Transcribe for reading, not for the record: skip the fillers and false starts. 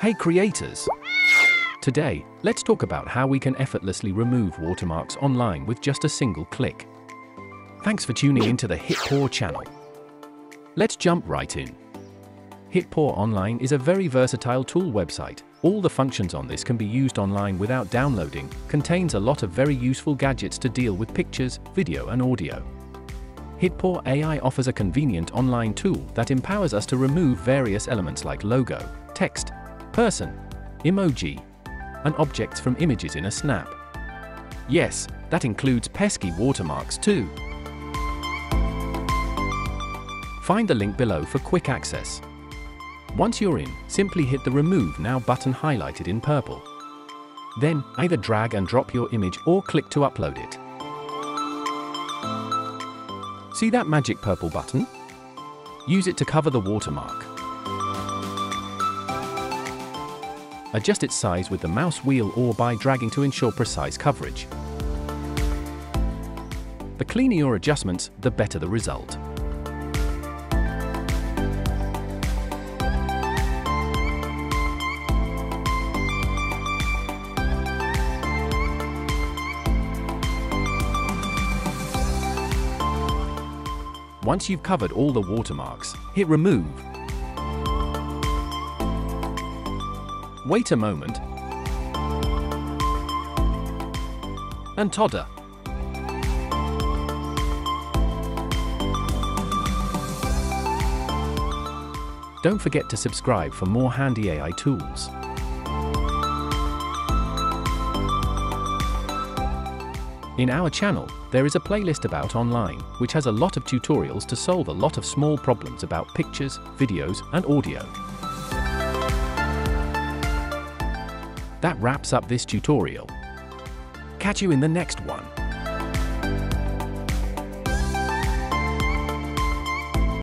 Hey creators! Today, let's talk about how we can effortlessly remove watermarks online with just a single click. Thanks for tuning into the HitPaw channel. Let's jump right in. HitPaw Online is a very versatile tool website. All the functions on this can be used online without downloading, contains a lot of very useful gadgets to deal with pictures, video and audio. HitPaw AI offers a convenient online tool that empowers us to remove various elements like logo, text, person, emoji, and objects from images in a snap. Yes, that includes pesky watermarks too. Find the link below for quick access. Once you're in, simply hit the Remove Now button highlighted in purple. Then, either drag and drop your image or click to upload it. See that magic purple button? Use it to cover the watermark. Adjust its size with the mouse wheel or by dragging to ensure precise coverage. The cleaner your adjustments, the better the result. Once you've covered all the watermarks, hit Remove. Wait a moment. And toddle. Don't forget to subscribe for more handy AI tools. In our channel, there is a playlist about online, which has a lot of tutorials to solve a lot of small problems about pictures, videos, and audio. That wraps up this tutorial. Catch you in the next one.